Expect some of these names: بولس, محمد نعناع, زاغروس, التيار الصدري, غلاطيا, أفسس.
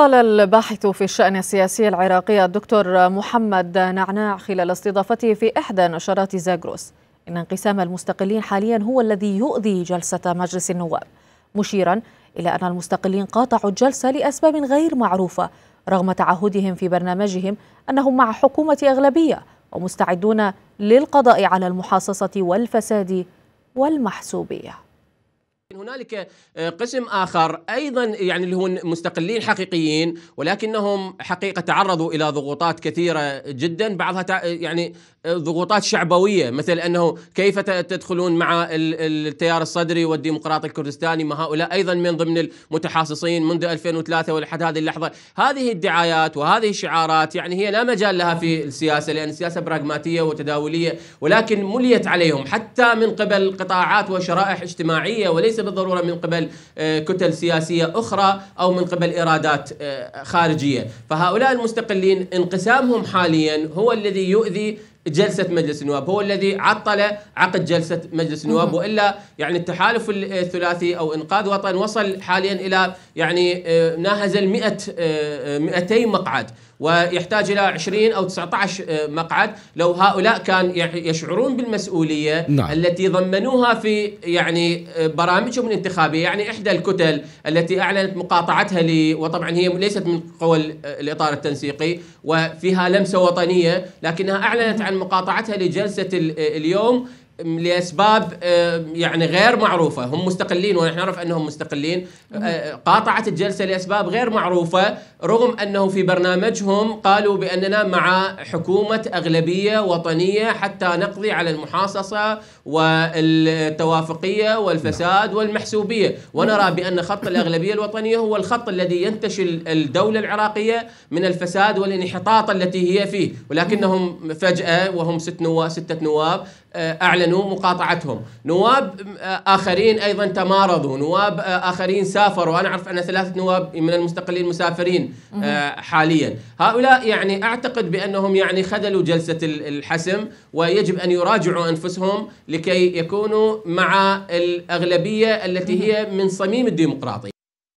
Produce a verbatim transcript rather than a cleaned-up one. قال الباحث في الشأن السياسي العراقي الدكتور محمد نعناع خلال استضافته في إحدى نشرات زاغروس إن انقسام المستقلين حاليا هو الذي يؤذي جلسة مجلس النواب، مشيرا إلى أن المستقلين قاطعوا الجلسة لأسباب غير معروفة رغم تعهدهم في برنامجهم أنهم مع حكومة أغلبية ومستعدون للقضاء على المحاصصة والفساد والمحسوبية. هنالك قسم آخر أيضا يعني اللي هم مستقلين حقيقيين، ولكنهم حقيقة تعرضوا إلى ضغوطات كثيرة جدا، بعضها يعني ضغوطات شعبوية، مثل أنه كيف تدخلون مع التيار الصدري والديمقراطي الكردستاني، ما هؤلاء أيضا من ضمن المتحاصصين منذ ألفين وثلاثة ولحد هذه اللحظة. هذه الدعايات وهذه الشعارات يعني هي لا مجال لها في السياسة، لأن السياسة براغماتية وتداولية، ولكن مليت عليهم حتى من قبل قطاعات وشرائح اجتماعية، وليس بالضرورة من قبل كتل سياسية أخرى أو من قبل إرادات خارجية. فهؤلاء المستقلين انقسامهم حاليا هو الذي يؤذي جلسة مجلس النواب، هو الذي عطل عقد جلسة مجلس النواب، وإلا يعني التحالف الثلاثي أو إنقاذ وطن وصل حاليا إلى يعني ناهز المئة مئتي مقعد، ويحتاج إلى عشرين أو تسعة عشر مقعد لو هؤلاء كان يشعرون بالمسؤولية نعم. التي ضمنوها في يعني برامجهم الانتخابية. يعني إحدى الكتل التي أعلنت مقاطعتها لي، وطبعا هي ليست من قوى الإطار التنسيقي وفيها لمسة وطنية، لكنها أعلنت عن مقاطعتها لجلسة اليوم لأسباب يعني غير معروفة. هم مستقلين ونحن نعرف أنهم مستقلين، قاطعت الجلسة لأسباب غير معروفة، رغم أنه في برنامجهم قالوا بأننا مع حكومة أغلبية وطنية حتى نقضي على المحاصصة والتوافقية والفساد والمحسوبية، ونرى بأن خط الأغلبية الوطنية هو الخط الذي ينتشل الدولة العراقية من الفساد والانحطاط التي هي فيه، ولكنهم فجأة وهم ست نواب ستة نواب أعلنوا مقاطعتهم. نواب آخرين أيضا تمارضوا، نواب آخرين سافروا، أنا أعرف أن ثلاثة نواب من المستقلين مسافرين حاليا. هؤلاء يعني أعتقد بأنهم يعني خذلوا جلسة الحسم، ويجب أن يراجعوا أنفسهم لكي يكونوا مع الأغلبية التي هي من صميم الديمقراطية.